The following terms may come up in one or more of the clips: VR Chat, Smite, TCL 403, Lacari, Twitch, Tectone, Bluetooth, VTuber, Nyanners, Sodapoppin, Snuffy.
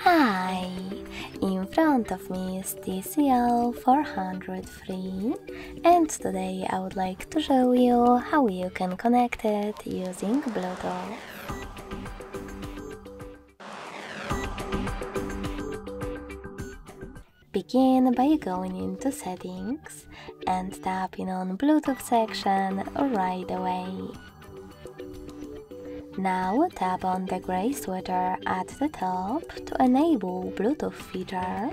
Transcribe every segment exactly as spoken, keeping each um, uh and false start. Hi! In front of me is T C L four oh three, and today I would like to show you how you can connect it using Bluetooth. Begin by going into Settings and tapping on Bluetooth section right away. Now tap on the grey sweater at the top to enable Bluetooth feature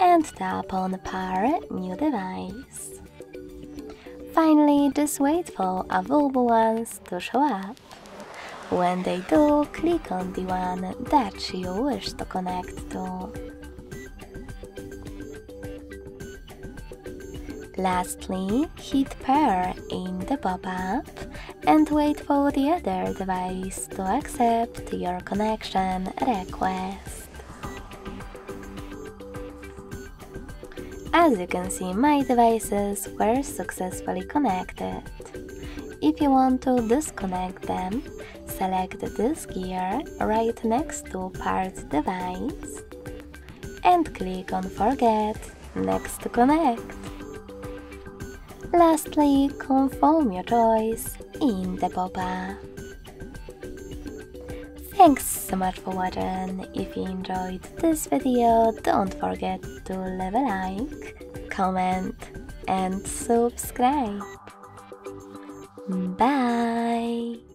and tap on Pair New Device. Finally, just wait for available ones to show up. When they do, click on the one that you wish to connect to. Lastly, hit Pair in the pop-up and wait for the other device to accept your connection request. As you can see, my devices were successfully connected. If you want to disconnect them, select this gear right next to Paired Device and click on Forget next to connect. Lastly, confirm your choice in the pop-up. Thanks so much for watching. If you enjoyed this video, don't forget to leave a like, comment and subscribe. Bye!